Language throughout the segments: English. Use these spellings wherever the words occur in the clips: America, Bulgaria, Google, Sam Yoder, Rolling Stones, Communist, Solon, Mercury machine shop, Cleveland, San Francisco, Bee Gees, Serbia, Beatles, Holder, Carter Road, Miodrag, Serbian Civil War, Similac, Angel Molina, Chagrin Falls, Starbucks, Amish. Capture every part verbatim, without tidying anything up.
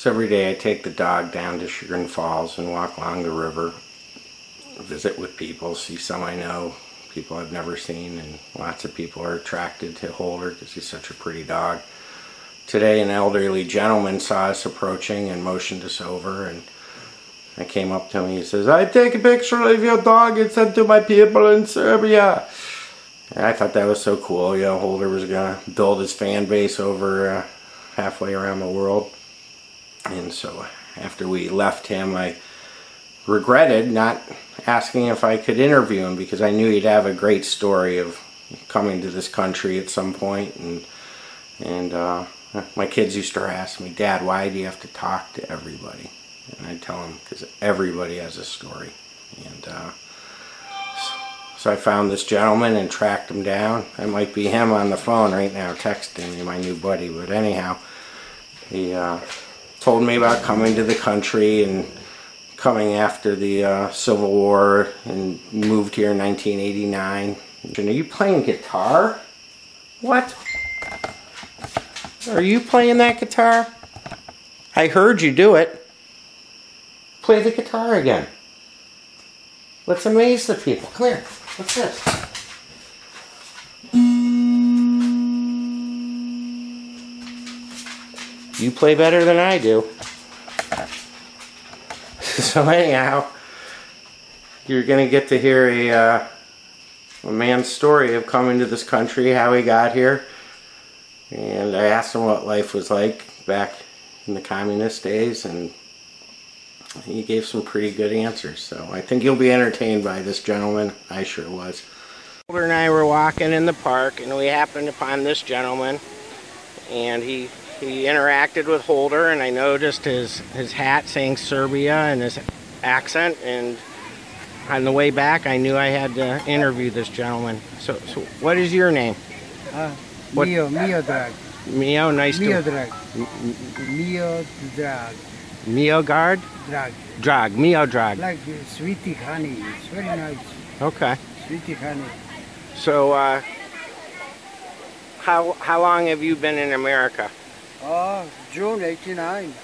So every day I take the dog down to Chagrin Falls and walk along the river, visit with people, see some I know, people I've never seen, and lots of people are attracted to Holder because he's such a pretty dog. Today an elderly gentleman saw us approaching and motioned us over, and I came up to him and he says, "I take a picture of your dog and send to my people in Serbia." And I thought that was so cool. You know, Holder was going to build his fan base over uh, halfway around the world. And so after we left him, I regretted not asking if I could interview him, because I knew he'd have a great story of coming to this country at some point. And, and uh, my kids used to ask me, "Dad, why do you have to talk to everybody?" And I tell them, because everybody has a story. And uh, so I found this gentleman and tracked him down. It might be him on the phone right now texting me, my new buddy. But anyhow, he uh, told me about coming to the country and coming after the uh, Civil War, and moved here in nineteen eighty-nine. "Are you playing guitar? What? Are you playing that guitar? I heard you do it. Play the guitar again. Let's amaze the people. Come here. What's this?" "You play better than I do." So anyhow, you're going to get to hear a, uh, a man's story of coming to this country, how he got here. And I asked him what life was like back in the communist days, and he gave some pretty good answers, so I think you'll be entertained by this gentleman. I sure was. Holder and I were walking in the park, and we happened upon this gentleman, and he he interacted with Holder, and I noticed his, his hat saying Serbia and his accent, and on the way back I knew I had to interview this gentleman. So, so what is your name? Uh, what? Mio, Miodrag. Mio, nice Mio to... Miodrag. Miodrag. Miodrag? Drag. Drag. Miodrag. Like uh, sweetie honey. It's very nice. Okay. Sweetie honey. So, uh, how how long have you been in America? Oh, June eighty-nine.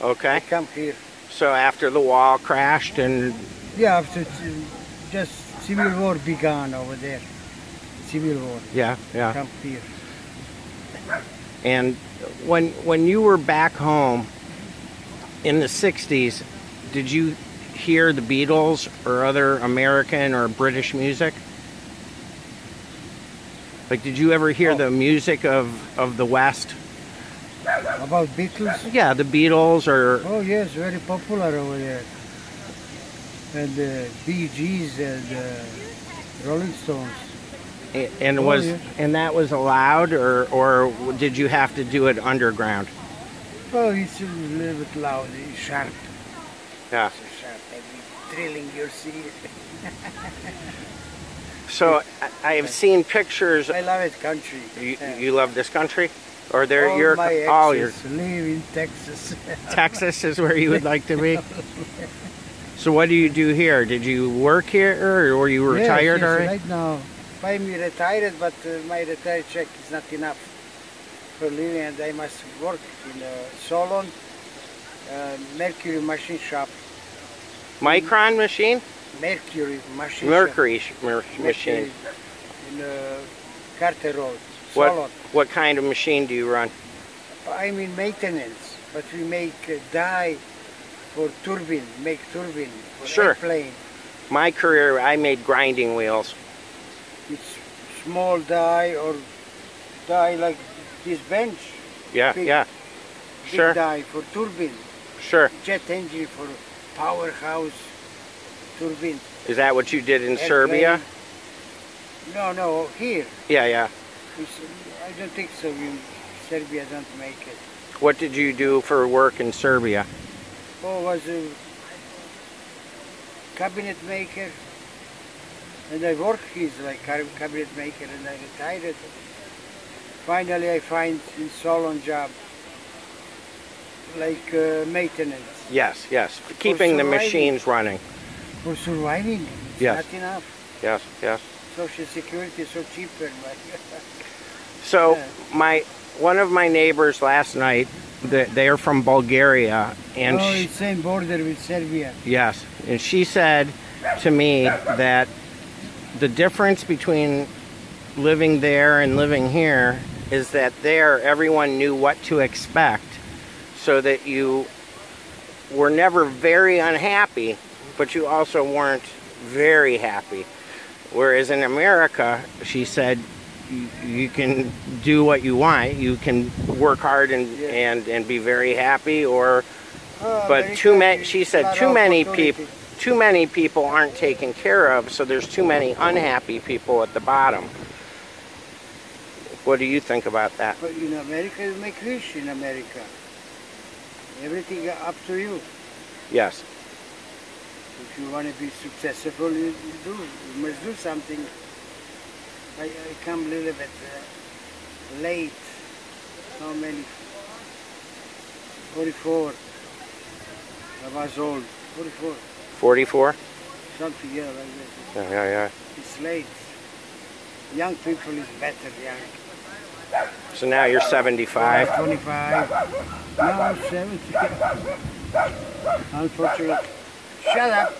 Okay. I come here. So after the wall crashed and... Yeah, after just Civil War began over there. Civil War. Yeah, yeah. Come here. And when when you were back home in the sixties, did you hear the Beatles or other American or British music? Like, did you ever hear oh. the music of, of the West? About Beatles? Yeah, the Beatles or... Oh, yes, very popular over there. And the uh, Bee Gees and uh, Rolling Stones. And, and, oh, was, yes. and that was allowed, or, or did you have to do it underground? Oh, it's a little bit loud, it's sharp. Yeah. It's so sharp, I mean, drilling your seat. So, I, I have seen pictures... I love this country. You, yeah. you love this country? Or there, all your, my exes all your... live in Texas. Texas is where you would like to be? So what do you do here? Did you work here, or were you retired yes, yes, already? Right now. I'm retired, but uh, my retired check is not enough for living, and I must work in uh, Solon, uh, Mercury machine shop. Micron machine? Mercury machine Mercury shop. Mercury machine. In uh, Carter Road, Solon. What, what kind of machine do you run? I'm in maintenance, but we make uh, dye for turbine, make turbine for sure. airplane. My career, I made grinding wheels. It's small dye or dye like this bench. Yeah, big, yeah. Big sure. die for turbine. Sure. Jet engine for powerhouse turbine. Is that what you did in Airplane. Serbia? No, no, here. Yeah, yeah. It's, I don't think so. In Serbia don't make it. What did you do for work in Serbia? Oh, was a cabinet maker. And I work here like cabinet maker, and I retired. Finally, I find in Solon job, like uh, maintenance. Yes, yes, for keeping the machines running. For surviving, it's yes. not enough. Yes, yes. Social security is so cheaper. But so yeah. my one of my neighbors last night They are from Bulgaria, and oh, it's same border with Serbia. Yes, and she said to me that the difference between living there and living here is that there everyone knew what to expect, so that you were never very unhappy, but you also weren't very happy. Whereas in America, she said, you can do what you want. You can work hard and yeah. and and be very happy, or oh, but too many. She said too many people, too many people aren't taken care of. So there's too many unhappy people at the bottom. What do you think about that? But in America, you make wish in America. Everything up to you. Yes. If you want to be successful, you, you do. You must do something. I, I come a little bit uh, late, how many, forty-four, I was old, forty-four. forty-four? Something, yeah, like that. Yeah, yeah, yeah. It's late. Young people is better, young. So now you're seventy-five? I'm twenty-five. Now I'm seventy. Unfortunately. Shut up.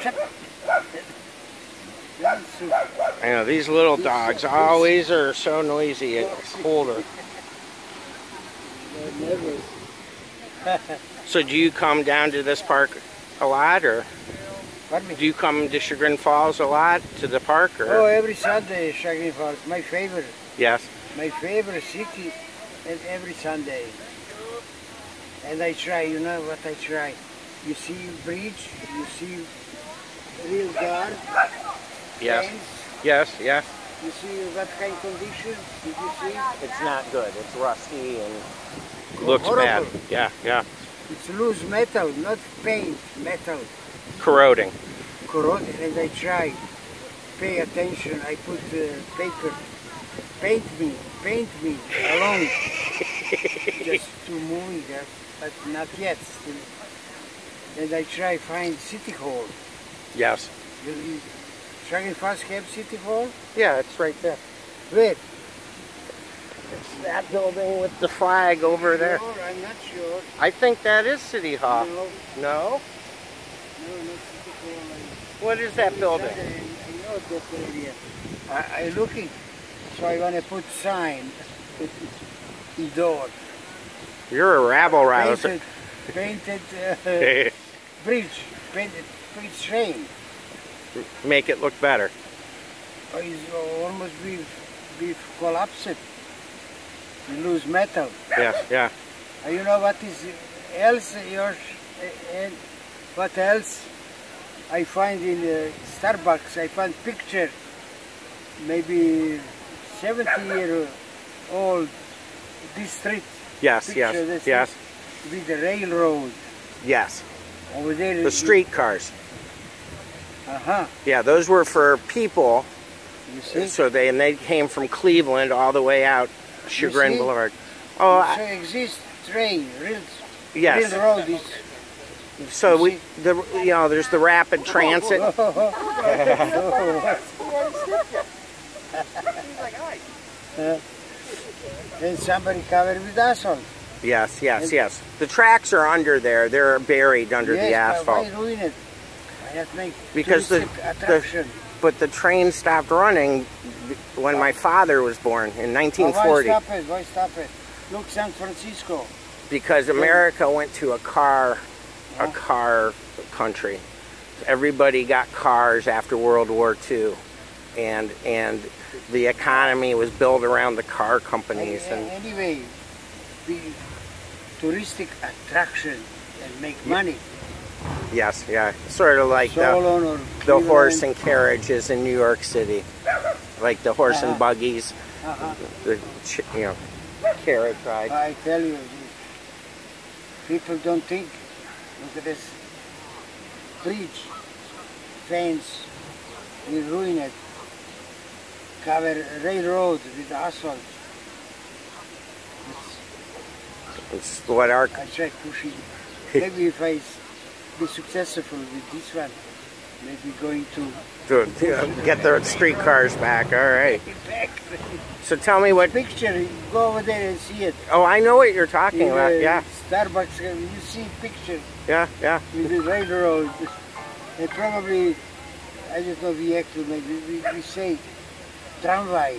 Shut up. I know, these little dogs always are so noisy at Holder. So do you come down to this park a lot, or do you come to Chagrin Falls a lot, to the park? Or? Oh, every Sunday Chagrin Falls, my favorite. Yes. My favorite city is every Sunday. And I try, you know what I try. You see bridge, you see real guard. Yes. Trains. Yes, yes. You see what kind of condition? Did you see? It's not good. It's rusty and it looks horrible. Bad. Yeah, yeah. It's loose metal, not paint, metal. Corroding. Corroding, and I try. Pay attention. I put uh, paper. Paint me, paint me alone. Just to moving that, but not yet. Still. And I try find City Hall. Yes. You, you, Chagrin Falls have City Hall? Yeah, it's right there. Wait. It's that building with the flag over I'm there. Sure, I'm not sure. I think that is City Hall. No. No? No, not City Hall. What is that building? That, I know that area. I, I'm looking, so I want to put sign. Door. You're a rabble rouser. Painted, painted uh, bridge. Painted bridge train. Make it look better. Oh, it's almost be, be collapsed. You lose metal. Yes, yeah. Uh, you know what is else? Yours, uh, what else? I find in uh, Starbucks. I found picture. Maybe seventy year old this street. Yes, picture, yes, yes. With the railroad. Yes. Over there. The streetcars. Uh-huh. Yeah, those were for people. You see? So they and they came from Cleveland all the way out Chagrin Boulevard. Oh, so I, exists train, real, yes. Real road is. So we, see? the you know, there's the rapid transit. Oh, oh, oh, oh. uh, and somebody covered with asphalt. Yes, yes, and yes. The tracks are under there. They're buried under yes, the asphalt. Why ruin it? Because the, the but the train stopped running when my father was born in nineteen forty. Well, why stop it? Why stop it? Look, San Francisco. Because America went to a car, yeah. a car country. Everybody got cars after World War Two, and and the economy was built around the car companies. And, and anyway, the touristic attraction and make money. Yeah. Yes, yeah. Sort of like the, the horse and carriages in New York City. Like the horse uh-huh. and buggies, uh-huh. the, you know, carriage ride. I tell you, people don't think. Look at this bridge, fence, we ruin it. Cover railroad with asphalt. It's, it's what our... I try pushing. Maybe if I... be successful with this one. Maybe going to... to you know, get their streetcars back, all right. So tell me what... Picture, go over there and see it. Oh, I know what you're talking in, about, uh, yeah. Starbucks, you see picture. Yeah, yeah. With the railroad. They probably, I just know the actual name, we, we say tramway.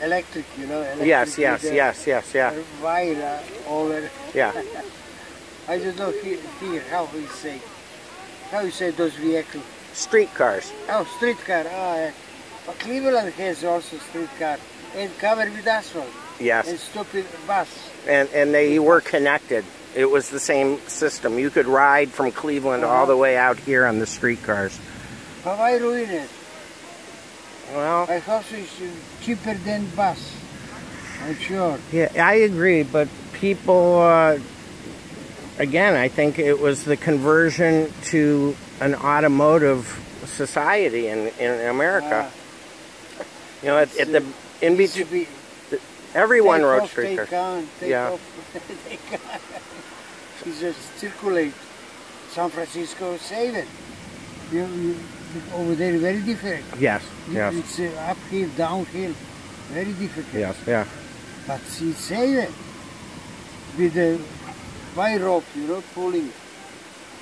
Electric, you know. Electric yes, yes, the, yes, yes, yeah. Wire over. Yeah. I don't know here, here how we say, how you say those vehicles. Streetcars. Oh, streetcar. Ah, uh, Cleveland has also streetcar and covered with asphalt. Yes. And stupid bus. And and they were connected. It was the same system. You could ride from Cleveland uh-huh. all the way out here on the streetcars. How I ruin it? Well, I hope it's cheaper than bus, I'm sure. Yeah, I agree, but people, uh, again, I think it was the conversion to an automotive society in, in America. Uh, you know, at, at the, in between, everyone rode streetcars. Take on, take yeah. off, they just circulate. San Francisco, save it. You, you, over there, very different. Yes, yes. It's uh, uphill, downhill, very difficult. Yes, yeah. But she said it with the wire rope, you know, pulling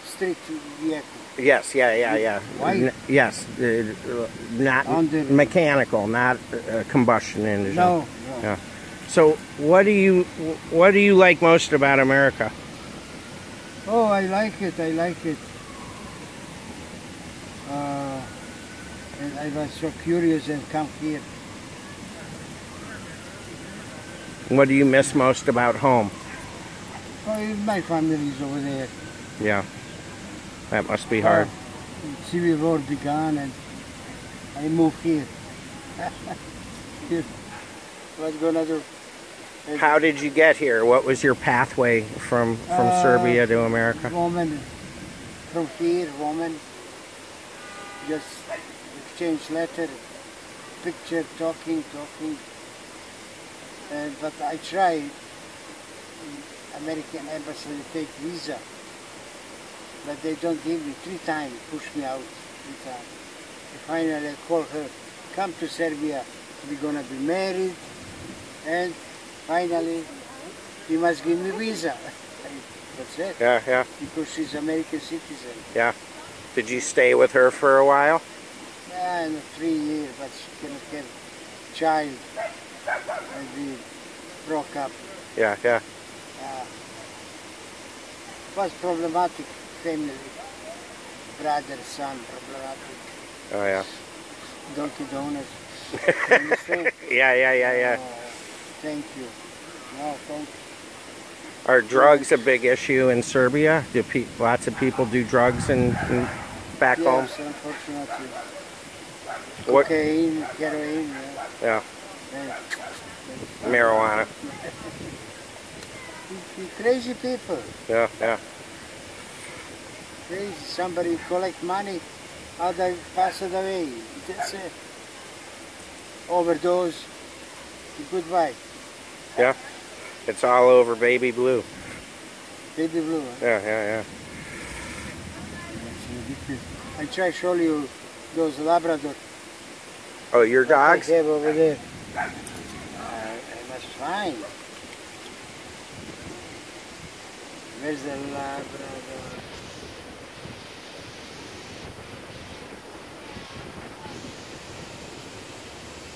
straight to the vehicle. Yes, yeah, yeah, yeah. Why? Yes, uh, not Under mechanical, not uh, combustion engine. No, no. Yeah. So, what do you what do you like most about America? Oh, I like it. I like it. Uh, and I was so curious and come here. What do you miss most about home? Oh, my family is over there. Yeah, that must be hard. Uh, Civil War began and I moved here. Here. Let's go another. How did you get here? What was your pathway from from uh, Serbia to America? Woman, from here, woman. Just exchange letter, picture, talking, talking. And, but I tried American embassy to take visa, but they don't give me. Three times, push me out, three times. Finally I call her, come to Serbia, we're gonna be married, and finally you must give me visa. That's it. Yeah, yeah. Because she's American citizen. Yeah. Did you stay with her for a while? Yeah, in three years, but she cannot have a child. And we broke up. Yeah, yeah. Uh, it was problematic family. Brother, son, problematic. Oh, yeah. Donkey Donuts. Yeah, yeah, yeah, yeah. Uh, thank you. No, thank you. Are drugs a big issue in Serbia? Do pe lots of people do drugs in, in back yes, home? Yes, unfortunately. What? Cocaine, heroin. Yeah. yeah. And marijuana. Crazy people. Yeah, yeah. Crazy. Somebody collect money, other pass it away. That's it. Overdose. Goodbye. Yeah. It's all over baby blue. Baby blue, huh? Yeah, yeah, yeah. I try to show you those Labrador. Oh, your dogs? They have over there. Uh, I must find. Where's the Labrador?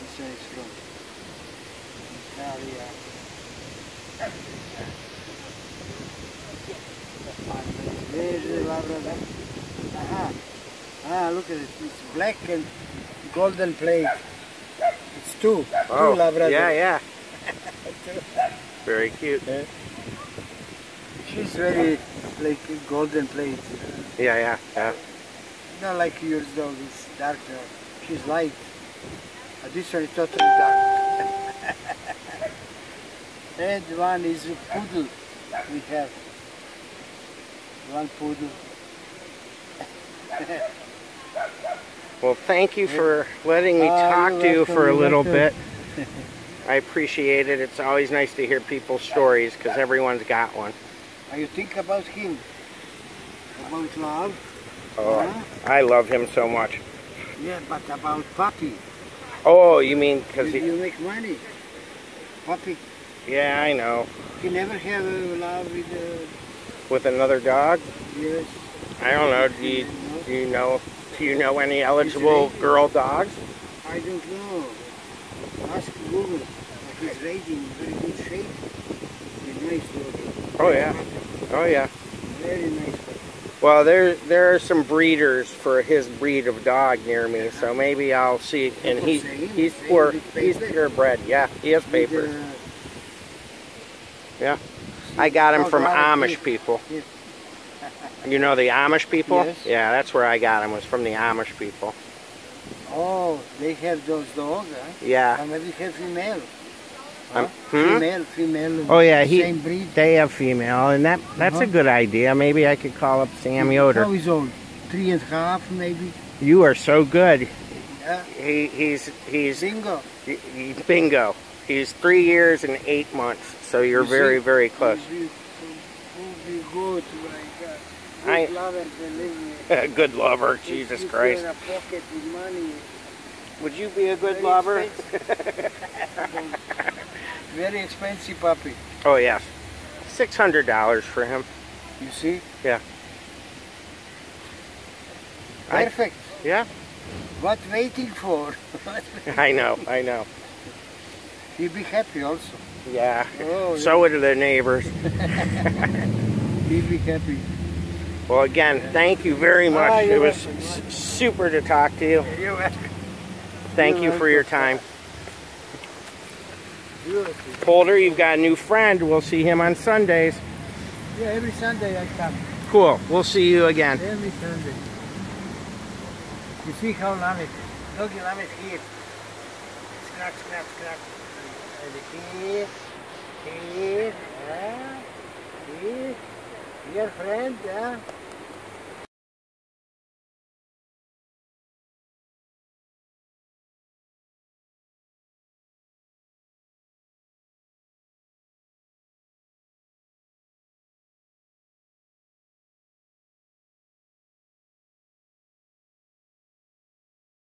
This one is from Italia. There's the Labrador. Aha. Ah, look at it. It's black and golden plate. It's two. Oh, two Labrador. Yeah, yeah. Very cute. Yeah. She's very like golden plate. Yeah, yeah, yeah. Not like yours dog. It's darker. She's light. But this one is totally dark. And one is a poodle. We have one poodle. Well, thank you for letting me talk uh, to you for a little bit. I appreciate it. It's always nice to hear people's stories because everyone's got one. Are you think about him? About love? Oh, huh? I love him so much. Yeah, but about puppy. Oh, you mean because he... You make money. Puppy. Yeah, I know. You never have a love with a... With another dog? Yes. I don't know. Do you, do you know? Do you know any eligible girl dogs? I don't know. Ask Google. He's raising in very good shape. He's nice looking. Oh yeah. Oh yeah. Very nice. Well, there there are some breeders for his breed of dog near me, so maybe I'll see. And he he's poor. He's purebred. Yeah, he has papers. Yeah. I got him from Amish people. You know the Amish people? Yes. Yeah, that's where I got him, was from the Amish people. Oh, they have those dogs, huh? Yeah. And they have female. Huh? Um, hmm? Female, female. Oh, yeah, he, same breed. They have female, and that that's uh-huh. a good idea. Maybe I could call up Sam Yoder. How is old? Three and a half, maybe? You are so good. Yeah. He, he's, he's... Bingo. He, he's bingo. He's three years and eight months, so you're you very, see? very close. He'll be, he'll be good, right? Good I, lover, a good lover, if Jesus Christ. A pocket with money, would you be a good very lover? Expensive. Very expensive puppy. Oh yes, six hundred dollars for him. You see? Yeah. Perfect. I, yeah. What waiting for? I know. I know. You'll be happy also. Yeah. Oh, so yeah. would the neighbors. He'll be happy. Well, again, thank you very much. Ah, it was welcome. super to talk to you. You're welcome. Thank you're you for welcome. your time. Holder, you've got a new friend. We'll see him on Sundays. Yeah, every Sunday I come. Cool. We'll see you again. Every Sunday. You see how long it is. Look, you love it here. Scratch, scratch, scratch. Here, here, here, here. Your friend, yeah?